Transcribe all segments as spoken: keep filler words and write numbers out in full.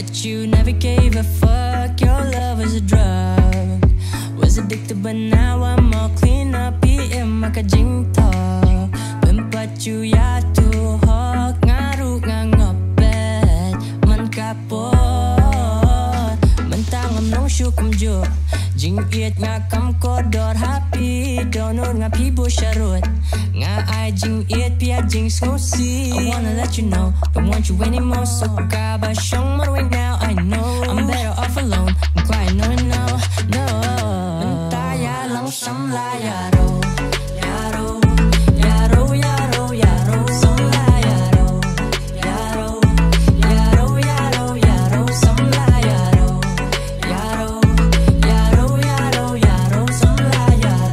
But you never gave a fuck. Your love was a drug. Was addicted but now I'm all clean up. P M maka jing talk. Bempacu ya tuhok. Ngaruh ngangopet. Man kapot. Mentang amnong syukum jo. Jing iet ngakam kodor. Happy donor ngapi bo syarut. I jing it, pia jing snosi. I wanna let you know, don't want you anymore. So kaba shong marway now. I know I'm better off alone. I'm crying, no, no, no. Mentaya lang sham la yaro, yaro, yaro, yaro, yaro, som la yaro, yaro, yaro, yaro, yaro, som la yaro, yaro, yaro, yaro, yaro, som la yaro.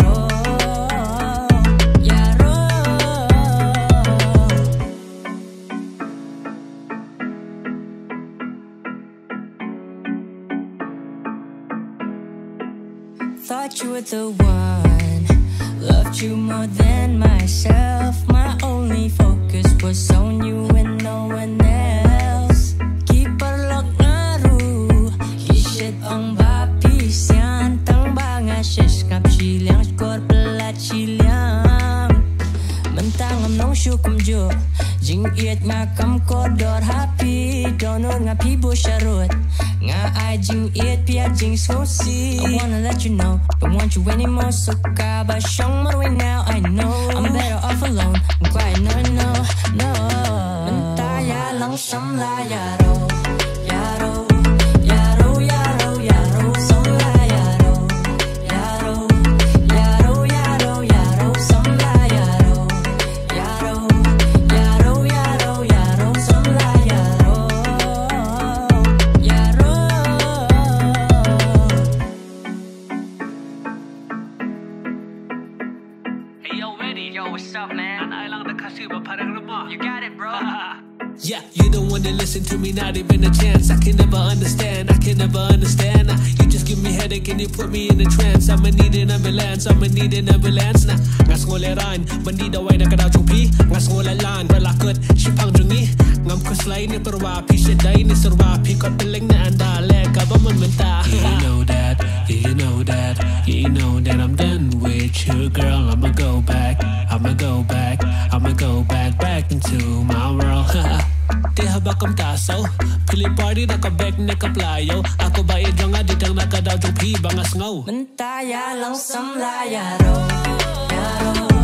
Thought you were the one, loved you more than myself. My only focus was on you and no one else. Kiperlok ngaruh, kisit ang bapi siyan. Tang banga seskap siliang skor pelat siliang. Mentang amnong syukum jo, jing iet ngakam kodor happy. Donor ngapi bo syarut. I jing it, pia jing snosi. I wanna let you know, don't want you anymore. So kaba shong marway now. I know I'm better off alone. I'm quiet, no, no, no. Mentaya lang sham la yaro, yaro, yaro, yaro, yaro, som la yaro, yaro, yaro, yaro, yaro, som la yaro, yaro, yaro, yaro, yaro, som la yaro. Yo, what's up, man? You got it, bro. Yeah, you don't want to listen to me, not even a chance. I can never understand, I can never understand. Nah, you just give me headache and you put me in a trance. I'ma need an ambulance, I'ma need an ambulance. Nah, ngas ngoleran, bandida way nakadaw chupi. Ngas ngolelan, relakot, shipang jungi. Ngam kuslay ni perwapi, shaday ni surwapi. Kot piling na andale, government menta. You know that, you know that, you know that I'm done with you, girl. I'ma go back, I'ma go back, I'ma go back, back into my world. Teha bakam tasaw, pili party na kabek na kaplayo. Ako ba idong aditang nakadaw jupi bangas ngaw. Mentaya lang samlayaro, yaro.